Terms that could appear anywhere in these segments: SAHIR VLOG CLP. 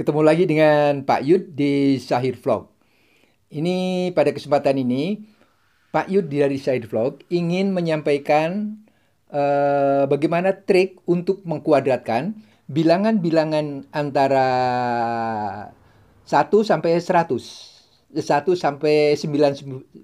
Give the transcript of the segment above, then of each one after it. Ketemu lagi dengan Pak Yud di Sahir Vlog. Ini pada kesempatan ini Pak Yud dari Sahir Vlog ingin menyampaikan bagaimana trik untuk mengkuadratkan bilangan-bilangan antara 1 sampai 100. 1 sampai 99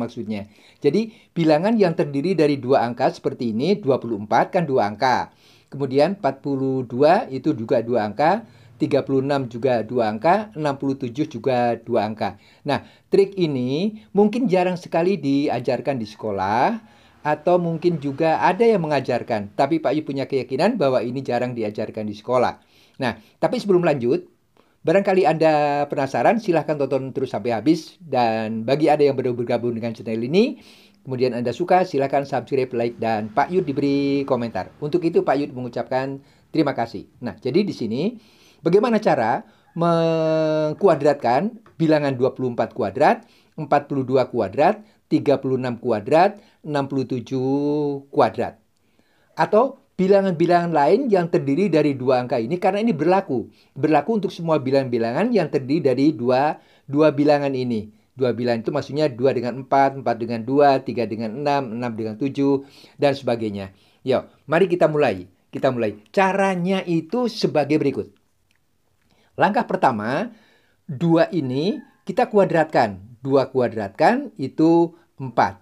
maksudnya. Jadi bilangan yang terdiri dari dua angka seperti ini, 24 kan dua angka. Kemudian 42 itu juga dua angka, 36 juga dua angka, 67 juga dua angka. Nah, trik ini mungkin jarang sekali diajarkan di sekolah atau mungkin juga ada yang mengajarkan, tapi Pak Yu punya keyakinan bahwa ini jarang diajarkan di sekolah. Nah, tapi sebelum lanjut, barangkali Anda penasaran, silahkan tonton terus sampai habis. Dan bagi ada yang baru bergabung dengan channel ini, kemudian Anda suka, silahkan subscribe, like, dan Pak Yud diberi komentar. Untuk itu Pak Yud mengucapkan terima kasih. Nah, jadi di sini bagaimana cara mengkuadratkan bilangan 24 kuadrat, 42 kuadrat, 36 kuadrat, 67 kuadrat. Atau bilangan-bilangan lain yang terdiri dari dua angka ini, karena ini berlaku untuk semua bilangan-bilangan yang terdiri dari dua bilangan ini. Dua bilangan itu maksudnya 2 dengan 4, 4 dengan 2, 3 dengan 6, 6 dengan 7, dan sebagainya. Yo, mari kita mulai. Caranya itu sebagai berikut. Langkah pertama, 2 ini kita kuadratkan. 2 kuadratkan itu 4.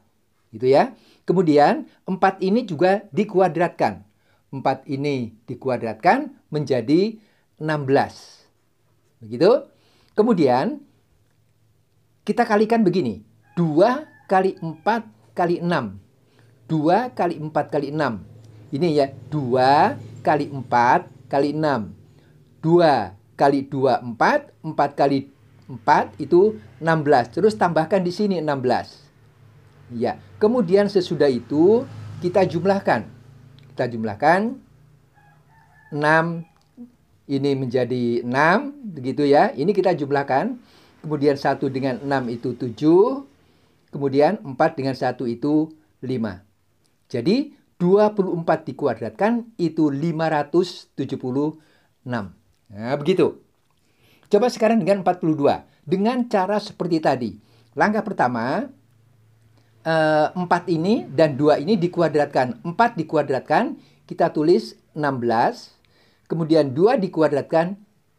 Gitu ya. Kemudian 4 ini juga dikuadratkan. 4 ini dikuadratkan menjadi 16. Begitu. Kemudian kita kalikan begini. 2 kali 4 kali 6. 2 kali 4 kali 6. Ini ya. 2 kali 4 kali 6. 2 kali 2 4. 4 kali 4 itu 16. Terus tambahkan di sini 16. Ya. Kemudian sesudah itu kita jumlahkan. Kita jumlahkan 6 ini menjadi 6 begitu ya. Ini kita jumlahkan. Kemudian 1 dengan 6 itu 7. Kemudian 4 dengan 1 itu 5. Jadi 24 dikuadratkan itu 576. Nah, begitu. Coba sekarang dengan 42. Dengan cara seperti tadi. Langkah pertama, 4 ini dan 2 ini dikuadratkan. 4 dikuadratkan, kita tulis 16. Kemudian 2 dikuadratkan,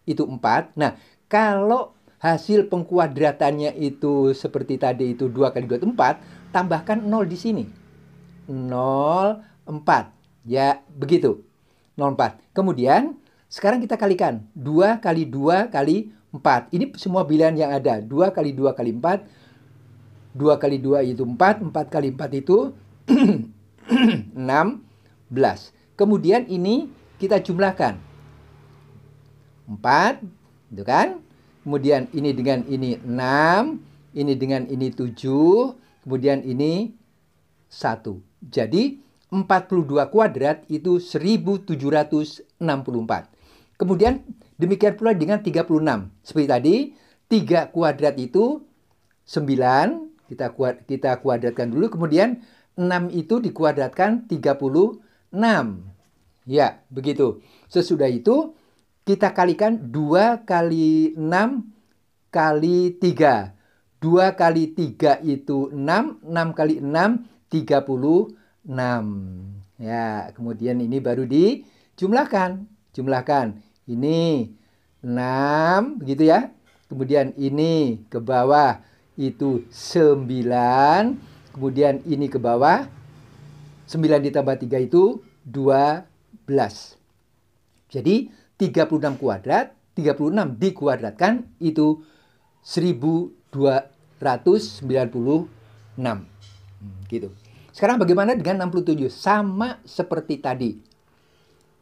itu 4. Nah, kalau hasil pengkuadratannya itu seperti tadi itu 2 kali 2 itu 4. Tambahkan 0 di sini. 0, 4. Ya, begitu. 0, 4. Kemudian, sekarang kita kalikan. 2 kali 2 kali 4. Ini semua bilangan yang ada. 2 kali 2 kali 4. 2 kali 2 itu 4, 4 kali 4 itu 16. Kemudian ini kita jumlahkan. 4, gitu kan? Kemudian ini dengan ini 6, ini dengan ini 7, kemudian ini 1. Jadi 42 kuadrat itu 1764. Kemudian demikian pula dengan 36. Seperti tadi, 3 kuadrat itu 9. Kita kuadratkan dulu, kemudian 6 itu dikuadratkan 36. Ya, begitu. Sesudah itu, kita kalikan 2 kali 6 kali 3. 2 kali 3 itu 6, 6 kali 6, 36. Ya, kemudian ini baru dijumlahkan. Jumlahkan. Ini 6, begitu ya. Kemudian ini ke bawah. Itu 9. Kemudian ini ke bawah. 9 ditambah 3 itu 12. Jadi 36 kuadrat. 36 dikuadratkan itu 1296. Gitu. Sekarang bagaimana dengan 67? Sama seperti tadi.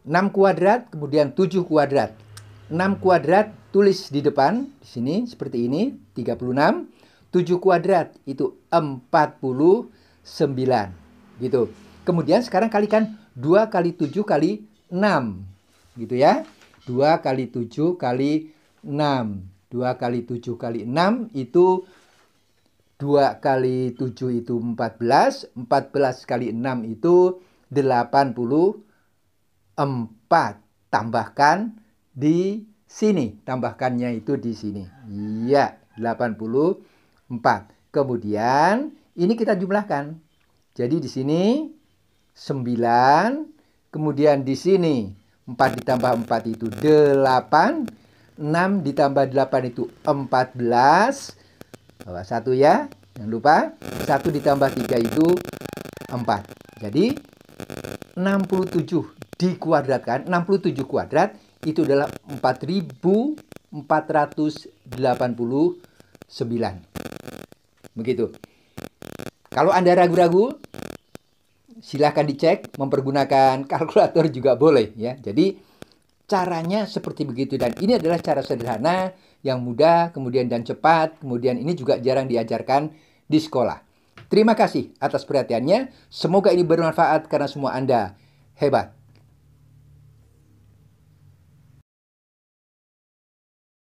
6 kuadrat kemudian 7 kuadrat. 6 kuadrat tulis di depan. Di sini seperti ini. 36. 7 kuadrat itu 49 gitu. Kemudian sekarang kalikan 2 kali 7 kali 6 gitu ya. 2 kali 7 kali 6. 2 kali 7 kali 6 itu 2 kali 7 itu 14. 14 kali 6 itu 84. Tambahkan di sini. Tambahkannya itu di sini. Iya, 84. Kemudian ini kita jumlahkan. Jadi di sini 9. Kemudian di sini 4 ditambah 4 itu 8. 6 ditambah 8 itu 14. Bawah 1 ya. Jangan lupa. 1 ditambah 3 itu 4. Jadi 67 dikuadratkan. 67 kuadrat itu adalah 4.489. Begitu. Kalau Anda ragu-ragu, silahkan dicek. Mempergunakan kalkulator juga boleh ya. Jadi caranya seperti begitu. Dan ini adalah cara sederhana yang mudah, kemudian dan cepat. Kemudian ini juga jarang diajarkan di sekolah. Terima kasih atas perhatiannya. Semoga ini bermanfaat karena semua Anda hebat.